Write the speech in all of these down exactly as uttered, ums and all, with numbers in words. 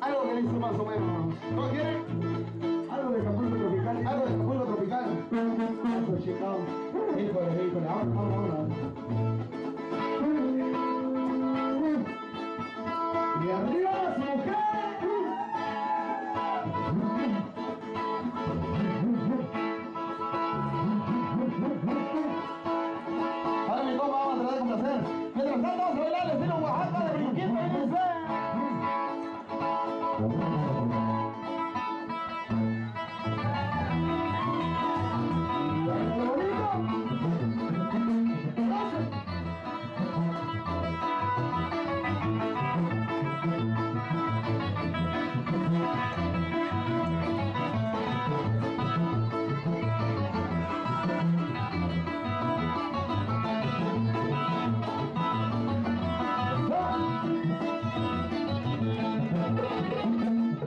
algo que dice más o menos. ¿No quieren? Algo de Acapulco tropical, algo de Acapulco tropical. Eso, chicao. Híjole, híjole, ahora, ahora, ahora. Y arriba las mujeres. Ahora mi compa, vamos a tratar de complacer. Mientras tanto vamos a bailar el estilo Oaxaca de brinquito y dice. Thank you.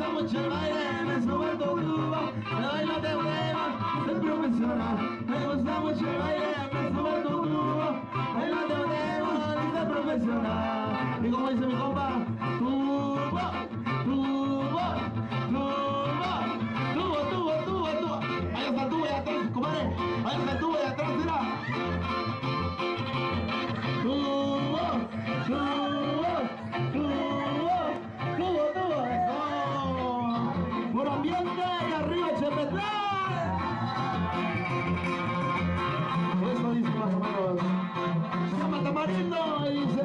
gusta mucho el baile, me subo a tu grupo, te bailo, te muevo, soy profesional. Me gusta mucho el baile, me subo a tu grupo, bailo, te muevo, soy profesional. Y como dice mi compa, tubo, tubo, tubo, tubo, tubo, tubo. Ahí está tubo allá atrás, compadre, ahí está tubo allá atrás, mira. Tubo, tubo, tubo, tubo, tubo, eso. Por ambiente, y arriba, Chepetlán. Eso dice más o menos. Se llama Tamarindo y dice.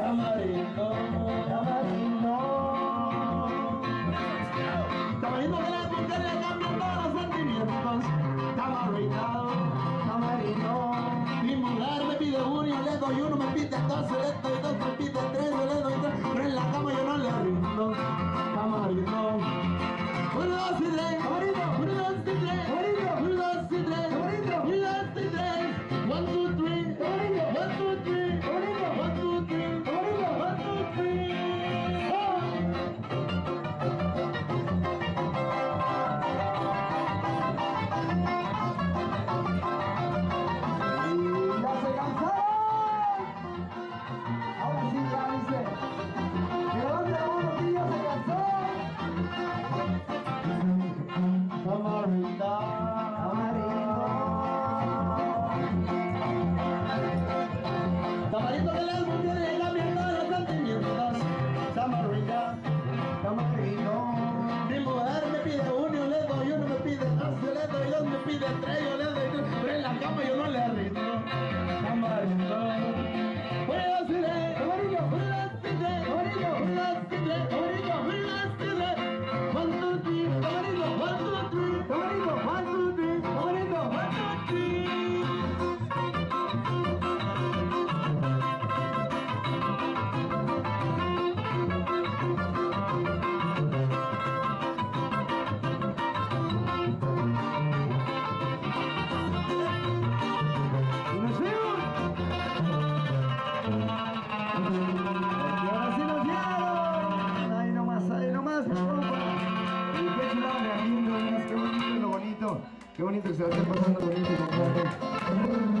Tamarindo, Tamarindo, Tamarindo de las mujeres cambian todos los sentimientos. Tamarindo, Tamarindo. Mi mujer me pide uno y le doy uno, me pide dos, le doy dos, me pide tres, le doy tres, pero en la cama yo no le rindo. Tamarindo, uno, dos y tres, Tamarindo, uno, dos y tres, Tamarindo, uno, dos y tres, Tamarindo, uno, dos y tres, one, two, three, Tamarindo, one, two, three, Tamarindo, one, two, three. Qué bonito que se va a estar pasando con este compadre. Thank you.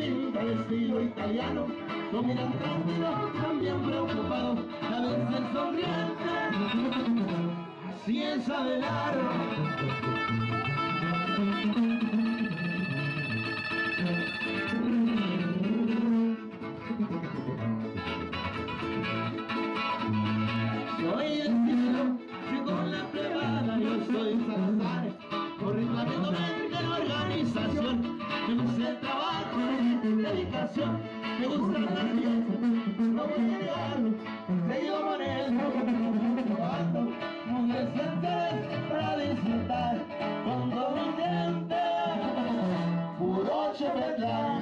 pinta de estilo italiano, lo miran tranquilo, también preocupado, a veces sonriente, así es Abelardo. Me gusta la fiesta, no voy a negarlo, se yo por eso, probando mujeres enteras para disfrutar, con todo mi gente, puro chepetlán.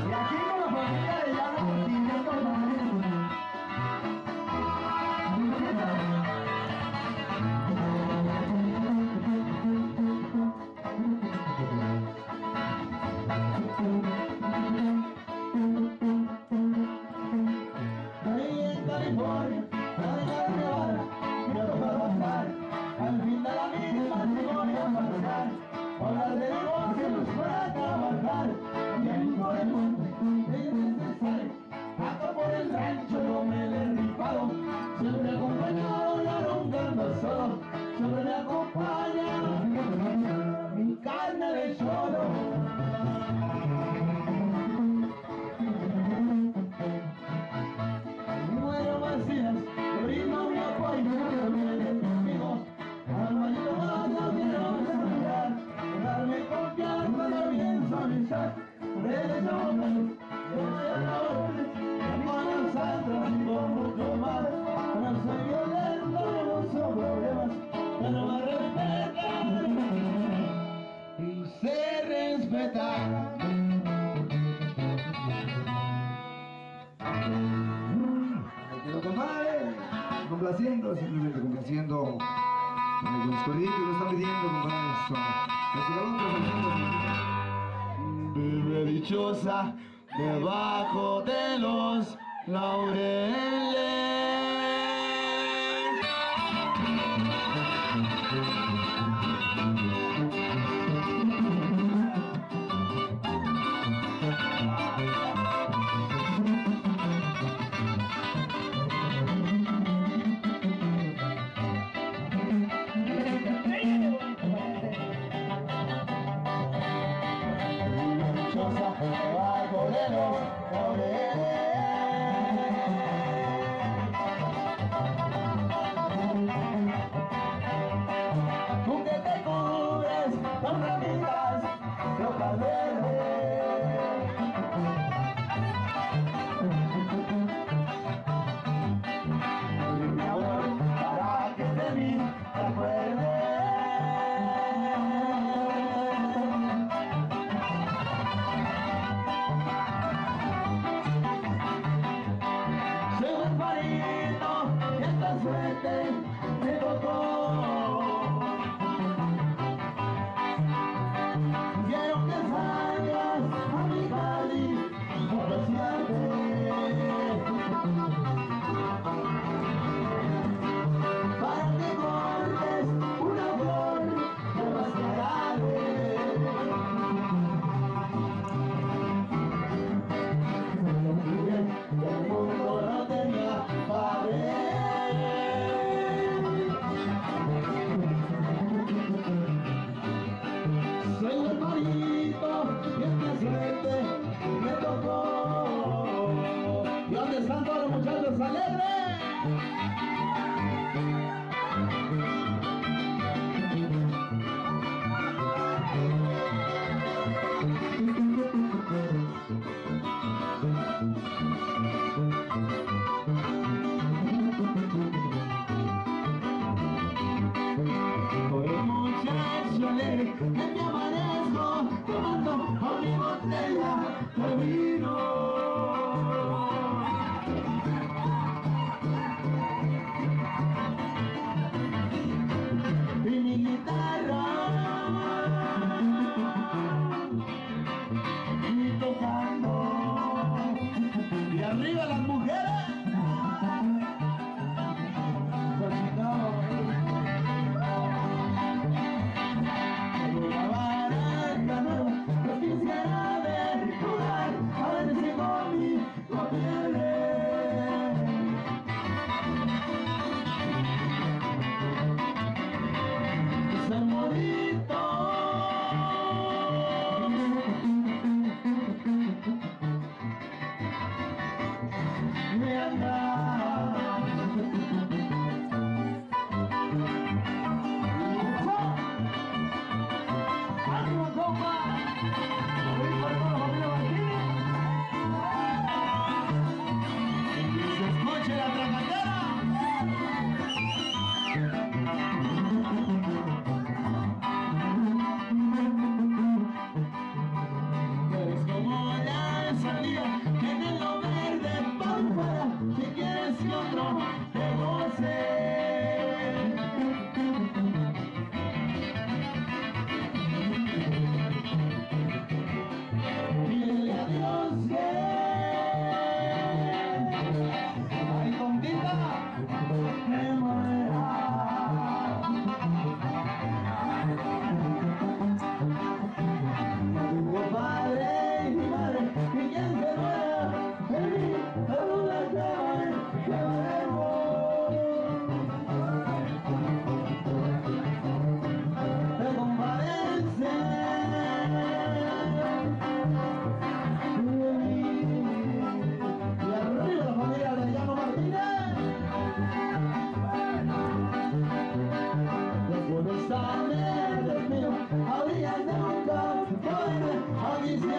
Y aquí con la familia de Llano, y yo con la complaciendo, simplemente complaciendo los corridos que lo están pidiendo, compadre. Vive dichosa debajo de los laureles. Con la vara Oh,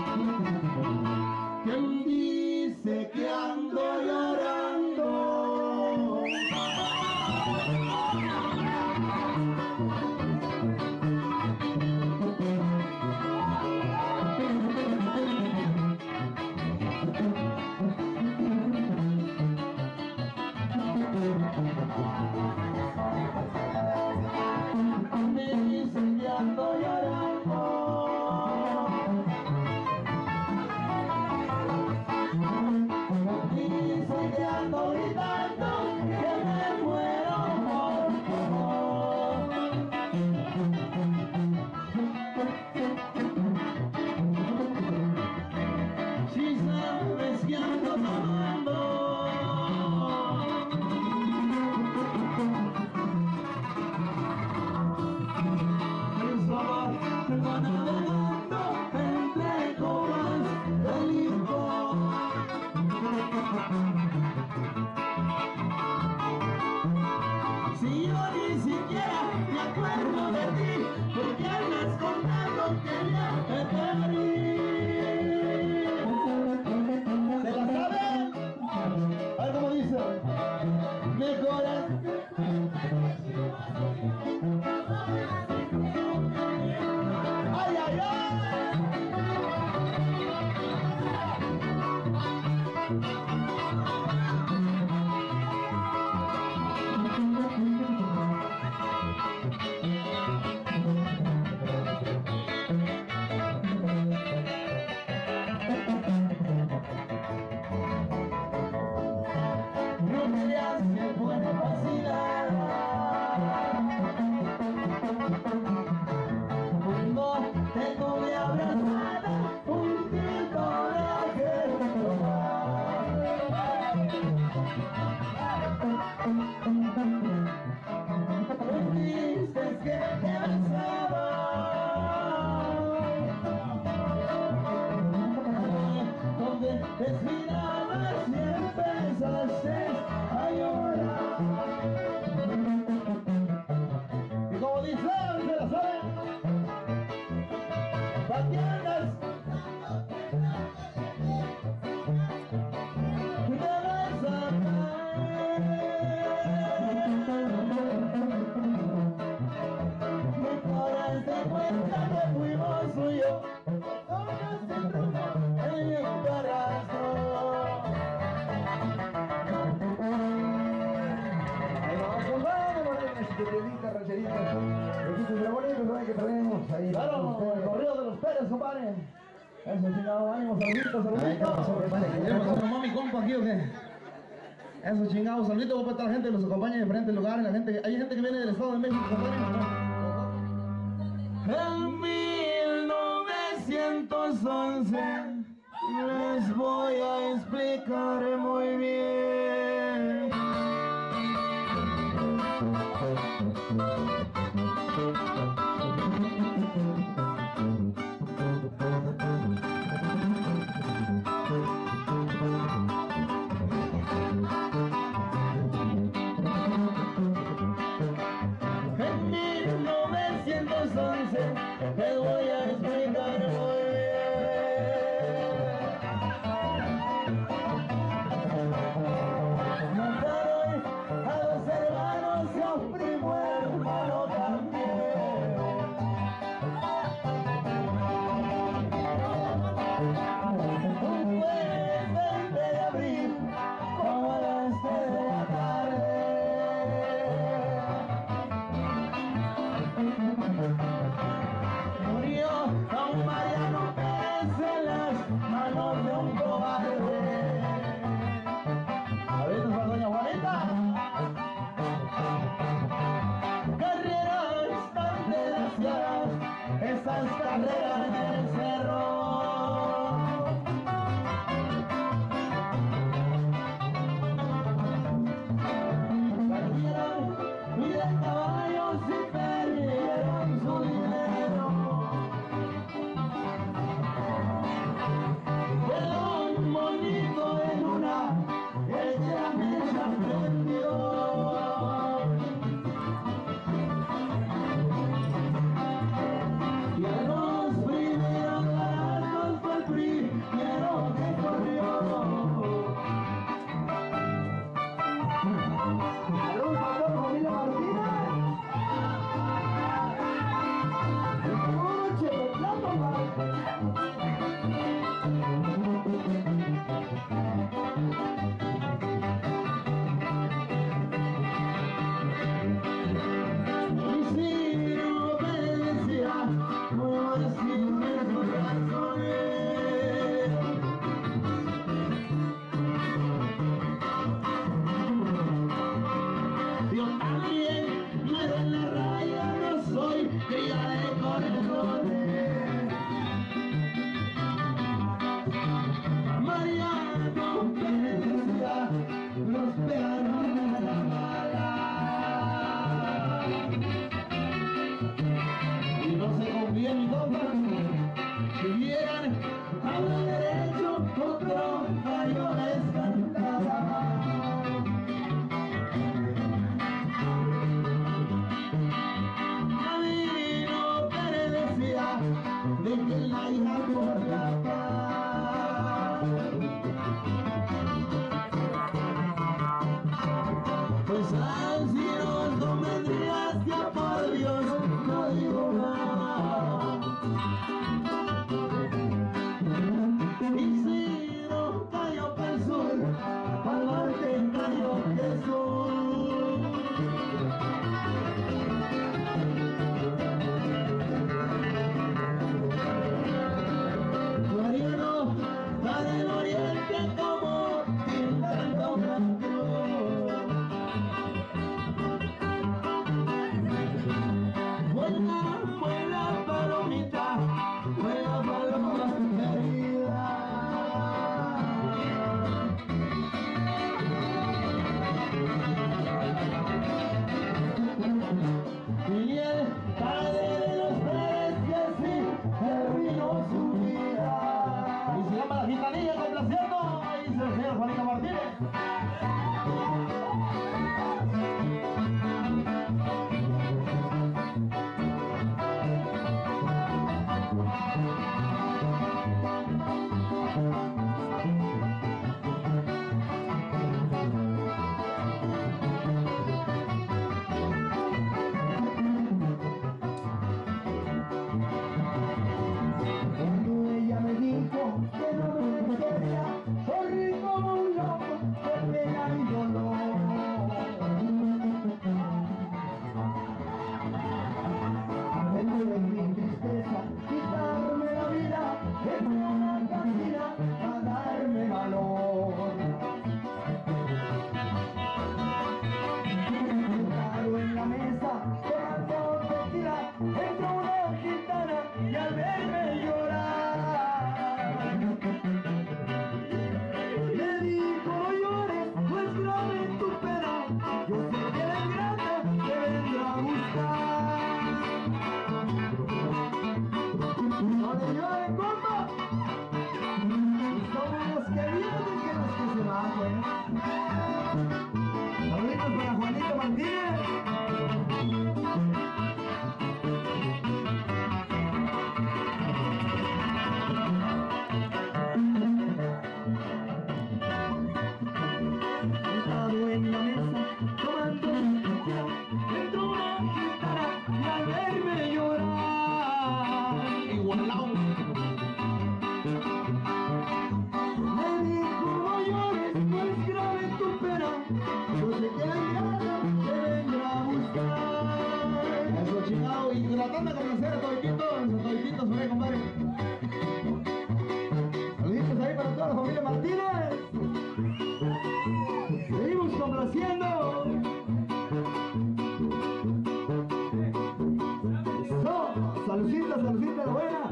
Salucita, salucita, buena.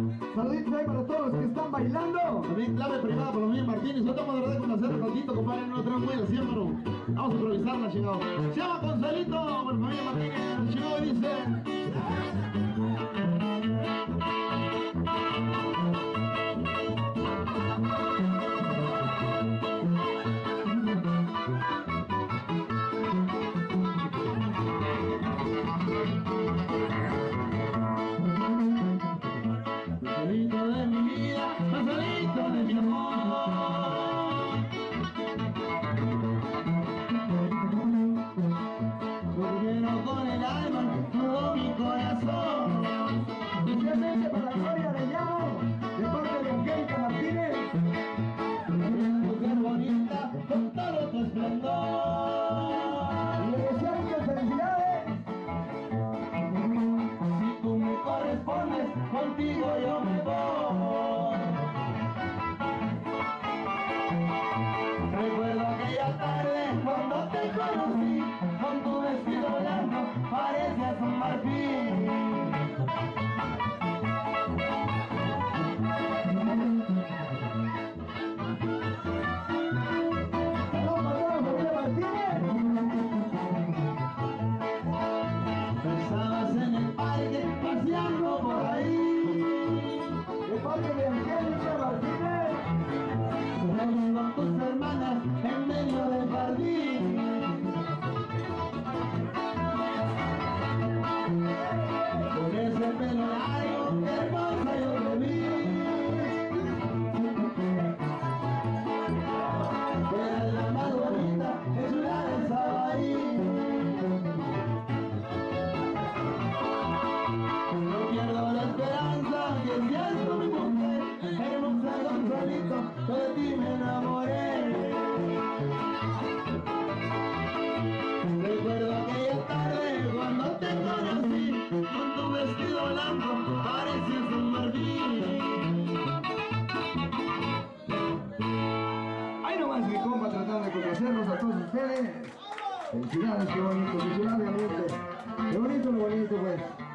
en clave privada para mí, Martínez. Yo tengo de verdad con hacer un ratito, compadre. No tenemos muy así, pero vamos a improvisarla, chingado. Se llama Consuelito, por familia Martínez. Chingado y dice: Consuelito de mi vida, Consuelito de mi amor, volvieron con el alma todo mi corazón. Especialmente para Gloria Arellano, de parte de Angélica Martínez. Eres mujer bonita con todo tu esplendor, y le deseo muchas felicidades. Si tú me correspondes, contigo yo me voy. Recuerdo aquella tarde cuando te conocí, con tu vestido blanco parecías un marfil. Pensabas en el parque, paseando por ahí, el parque de Angélica Martínez. Reunido con tus hermanas en medio del jardín. Con ese pelo largo, qué hermosa yo te vi. Eres la más bonita, es una de Sabaí. Pierdo la esperanza que siento mi mujer, hermosa Consuelito, de ti me enamoré. Recuerdo aquella tarde cuando te conocí, con tu vestido blanco parecías un marfil. Ahí nomás mi compa tratando de conocernos a todos ustedes. Felicidades, qué bonito, felicidades, amigos. Qué bonito, lo bonito, pues.